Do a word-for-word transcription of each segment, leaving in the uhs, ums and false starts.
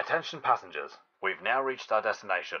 Attention passengers, we've now reached our destination.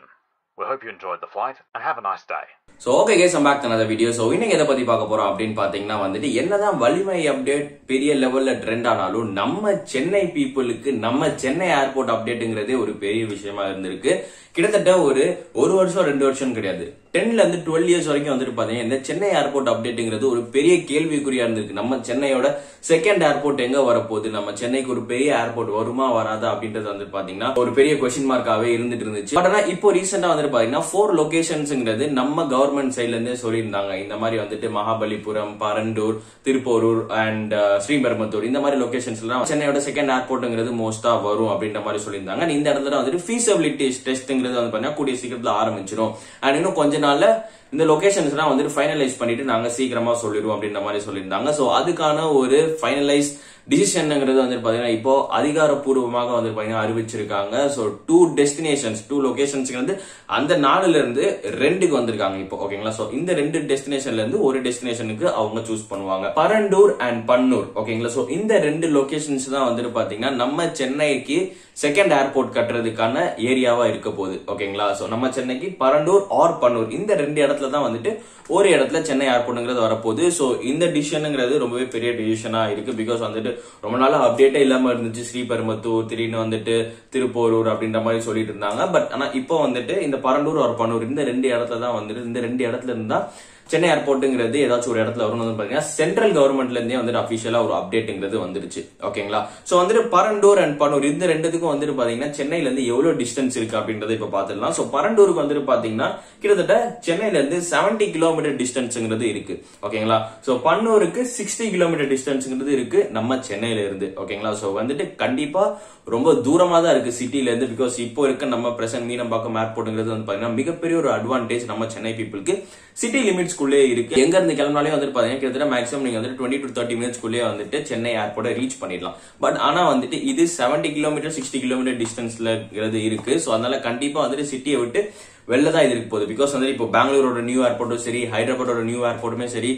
We hope you enjoyed the flight and have a nice day. So okay guys, I'm back to another video. So inna edha patti paakaporam appadin pathina vandittu enna dhaan valimai update periya level la trend aanaloo நம்ம Chennai people ku நம்ம Chennai airport update ingradhe oru periya vishayama irundirukku. Kidatta oru oru varsham rendu varsham kediyadhu. ten la irundhu twelve years varaikkum vandittu pathina indha Chennai airport update ingradhu oru periya kelvi kuriya irundirukku. நம்ம சென்னையோட second airport enga varapodhu, நம்ம சென்னைக்கு ஒரு பெரிய airport varuma varada அப்படின்றது வந்து பாத்தீங்கன்னா ஒரு பெரிய question mark ஆவே இருந்துட்டு இருந்துச்சு. பட் ஆனா இப்போ ரீசன்ட்டா வந்து பாத்தீங்கன்னா four locations ingradhu நம்ம government side la irundhe solirundanga indha mari vandittu Mahabalipuram, Parandur, Tiruporur and Sriperumalthur indha mari locations la Chennai oda second airport ingradhu mosta varum அப்படின்ற மாதிரி சொல்லிருந்தாங்க. இந்த இடத்துல வந்து feasibility test ingradhu வந்து பாத்தீங்கன்னா கூடிய சீக்கிரத்துல ஆரம்பிச்சிரும் and இன்னும் கொஞ்ச நாள்ல இந்த locations la வந்து finalize பண்ணிட்டு நாங்க சீக்கிரமா சொல்லிடுவோம் அப்படின்ற மாதிரி சொல்லிருந்தாங்க. சோ அதுக்கான ஒரு finalize decision ங்கிறது வந்து பாத்தீங்கன்னா இப்போ அதிகாரப்பூர்வமாக வந்து பாத்தீங்கன்னா அறிவிச்சிருக்காங்க. So two destinations two locations ங்கிறது அந்த நாலுல இருந்து ரெண்டுக்கு வந்திருக்காங்க இப்போ ஓகேங்களா. சோ இந்த ரெண்டு டெஸ்டினேஷன்ல இருந்து ஒரு டெஸ்டினேஷனுக்கு அவங்க சூஸ் பண்ணுவாங்க, பரண்டூர் அண்ட் பன்னூர் ஓகேங்களா. சோ இந்த ரெண்டு லொகேஷன்ஸ் தான் வந்து பாத்தீங்கன்னா நம்ம சென்னைக்கு செகண்ட் ஏர்போர்ட் கட்டுறதுக்கான ஏரியாவா இருக்க போகுது ஓகேங்களா. சோ நம்ம சென்னைக்கு பரண்டூர் ஆர் பன்னூர் இந்த ரெண்டு இடத்துல தான் வந்துட்டு ஒரு இடத்துல சென்னை ஏர்போர்ட்ங்கிறது வரப்போகுது. சோ இந்த டிசிஷன்ங்கிறது ரொம்பவே பெரிய டிசிஷனா இருக்கு. பிகாஸ் வந்துட்டு ரொம்ப நாளா அப்டேட்டே இல்லாம இருந்துச்சு. ஸ்ரீபெருமத்தூர் திடீர்னு வந்துட்டு திருப்போரூர் அப்படின்ற மாதிரி சொல்லிட்டு இருந்தாங்க. பட் ஆனா இப்போ வந்துட்டு இந்த பரண்டூர் ஒரு பன்னூர் இந்த ரெண்டு இடத்துல தான் வந்துட்டு இந்த ரெண்டு இடத்துல இருந்தா சென்னை ஏர்போர்ட்ங்கிறது ஏதாச்சும் ஒரு இடத்துல வரும்னு பாத்தீங்கன்னா சென்ட்ரல் கவர்மெண்ட்ல இருந்தே வந்துட்டு அபிஷியலா ஒரு அப்டேட்ங்கிறது வந்துருச்சு ஓகேங்களா. சோ வந்துட்டு பரண்டூர் அண்ட் பன்னூர் இந்த ரெண்டுத்துக்கும் வந்துட்டு பாத்தீங்கன்னா சென்னையில இருந்து எவ்வளவு டிஸ்டன்ஸ் இருக்கு அப்படின்றத இப்ப பாத்துடலாம். சோ பரண்டூருக்கு வந்துட்டு பாத்தீங்கன்னா கிட்டத்தட்ட சென்னையில இருந்து செவன்டி கிலோமீட்டர் டிஸ்டன்ஸ்ங்கிறது இருக்கு ஓகேங்களா. சோ பன்னூருக்கு சிக்ஸ்டி கிலோமீட்டர் டிஸ்டன்ஸ்ங்கிறது இருக்கு நம்ம சென்னையில இருந்து ஓகேங்களா. சோ வந்துட்டு கண்டிப்பா ரொம்ப தூரமா தான் இருக்கு சிட்டில இருந்து. பிகாஸ் இப்போ இருக்க நம்ம பிரசன்ட் மீனம்பாக்கம் ஏர்போர்ட்ங்கிறது வந்து பாத்தீங்கன்னா மிகப்பெரிய ஒரு அட்வான்டேஜ் நம்ம சென்னை பீப்புளுக்கு. சிட்டி லிமிட்ஸ் குள்ளே இருக்கு, எங்க இருந்து கிளம்பினாலே வந்து பாத்தீங்கன்னா கிட்டத்தட்ட மேக்ஸிமம் நீங்க வந்து twenty to thirty minutes குள்ளே வந்துட்டு சென்னை ஏர்போர்ட் ரீச் பண்ணிடலாம். பட் ஆனா வந்துட்டு இது seventy கிலோமீட்டர் sixty கிலோமீட்டர் டிஸ்டன்ஸ்ல இருக்கு. சோ அதனால கண்டிப்பா வந்துட்டு சிட்டியை விட்டு வெளில தான் இது இருக்க போகுது. பிகாஸ் வந்து இப்போ பெங்களூரோட நியூ ஏர்போர்ட்டும் சரி ஹைதராபாடோட நியூ ஏர்போர்ட்டுமே சரி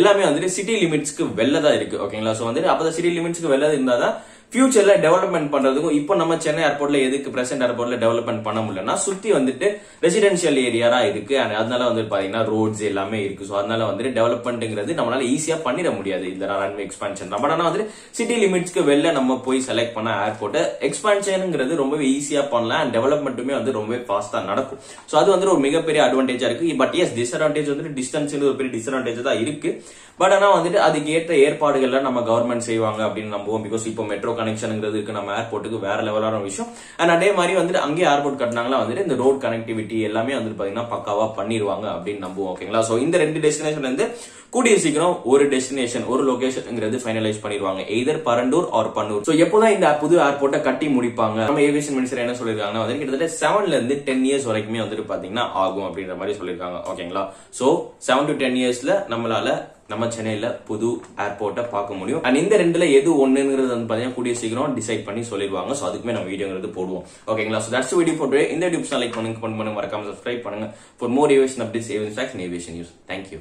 எல்லாமே வந்துட்டு சிட்டி லிமிட்ஸ்க்கு வெளில தான் இருக்கு ஓகேங்களா. சோ வந்துட்டு அப்பதான் சிட்டி லிமிட்ஸ்க்கு வெளில இருந்தாதான் ஃபியூச்சர்ல டெவலப்மெண்ட் பண்றதுக்கும் இப்போ நம்ம சென்னை ஏர்போர்ட்ல எதுக்கு பிரசன்ட் ஏர்போர்ட்ல டெவலப்மெண்ட் பண்ண முடியலன்னா சுத்தி வந்துட்டு ரெசிடென்சியல் ஏரியா இருக்கு. அதனால வந்து பாத்தீங்கன்னா ரோட்ஸ் எல்லாமே இருக்கு. சோ அதனால வந்துட்டு டெவலப்மெண்ட்ங்கிறது நம்மளால ஈஸியா பண்ணிட முடியாது இந்த ரன்வே எக்ஸ்பான்ஷன். பட் ஆனா வந்து சிட்டி லிமிட்ஸ்க்கு வெளில நம்ம போய் செலக்ட் பண்ண ஏர்போர்ட் எக்ஸ்பான்ஷன்ங்கிறது ரொம்பவே ஈஸியா பண்ணலாம் அண்ட் டெவலப்மெண்ட்டுமே வந்து ரொம்பவே ஃபாஸ்டா நடக்கும். சோ அது வந்து ஒரு மிகப்பெரிய அட்வான்டேஜா இருக்கு. பட் எஸ் டிஸ்அட்வான்டேஜ் வந்து டிஸ்டன்ஸ் ஒரு பெரிய டிஸ்அட்வான்டேஜ் தான் இருக்கு. பட் ஆனா வந்துட்டு அதுக்கு ஏற்ற ஏற்பாடுகள்ல நம்ம கவர்மெண்ட் செய்வாங்க அப்படின்னு நம்புவோம். பிகாஸ் இப்போ மெட்ரோ கனெக்ஷன்ங்கிறது இருக்கு நம்ம ஏர்போர்ட்டுக்கு வேற லெவலான விஷயம். அண்ட் அதே மாதிரி வந்துட்டு அங்கேயே ஏர்போர்ட் கட்டினாங்களா வந்துட்டு இந்த ரோட் கனெக்டிவிட்டி எல்லாமே வந்துட்டு பாத்தீங்கன்னா பக்காவா பண்ணிடுவாங்க அப்படின்னு நம்புவோம் ஓகேங்களா. சோ இந்த ரெண்டு டெஸ்டினேஷன் வந்து கூடிய சீக்கிரம் ஒரு டெஸ்டினேஷன் ஒரு லொகேஷன்ங்கிறது ஃபைனலைஸ் பண்ணிடுவாங்க, either Parandur or Pannur. So எப்போதான் இந்த புது ஏர்போர்ட்டை கட்டி முடிப்பாங்க நம்ம ஏவியேஷன் மினிஸ்டர் என்ன சொல்லிருக்காங்கன்னா வந்து கிட்டத்தட்ட செவன்ல இருந்து டென் இயர்ஸ் வரைக்குமே வந்துட்டு பாத்தீங்கன்னா ஆகும் அப்படின்ற மாதிரி சொல்லிருக்காங்க ஓகேங்களா. சோ செவன் டு டென் இயர்ஸ்ல நம்மளால நம்ம சென்னையில புது ஏர்போர்ட்டை பார்க்க முடியும். அண்ட் இந்த ரெண்டுல எது ஒண்ணுங்கிறது வந்து பாத்தீங்கன்னா கூடிய சீக்கிரம் டிசைட் பண்ணி சொல்லிடுவாங்க. சோ அதுக்குமே நம்ம வீடியோங்கிறது போடுவோம் ஓகேங்களா. சோ தட்ஸ் வீடியோ போட்டு இந்த டிப்ஸ் லைக் பண்ணுங்க, கமெண்ட் பண்ணுங்க, மறக்காம சப்ஸ்கிரைப் பண்ணுங்க. For more aviation updates, aviation facts, aviation news. Thank you.